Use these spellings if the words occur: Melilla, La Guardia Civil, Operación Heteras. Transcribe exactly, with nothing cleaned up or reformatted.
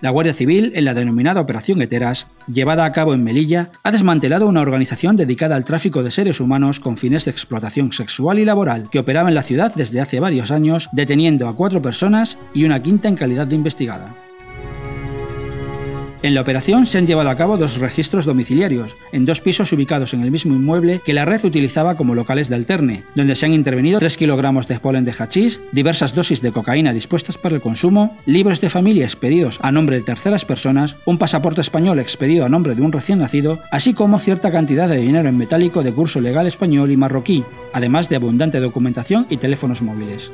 La Guardia Civil, en la denominada Operación Heteras, llevada a cabo en Melilla, ha desmantelado una organización dedicada al tráfico de seres humanos con fines de explotación sexual y laboral, que operaba en la ciudad desde hace varios años, deteniendo a cuatro personas y una quinta en calidad de investigada. En la operación se han llevado a cabo dos registros domiciliarios, en dos pisos ubicados en el mismo inmueble que la red utilizaba como locales de alterne, donde se han intervenido tres kilogramos de polen de hachís, diversas dosis de cocaína dispuestas para el consumo, libros de familia expedidos a nombre de terceras personas, un pasaporte español expedido a nombre de un recién nacido, así como cierta cantidad de dinero en metálico de curso legal español y marroquí, además de abundante documentación y teléfonos móviles.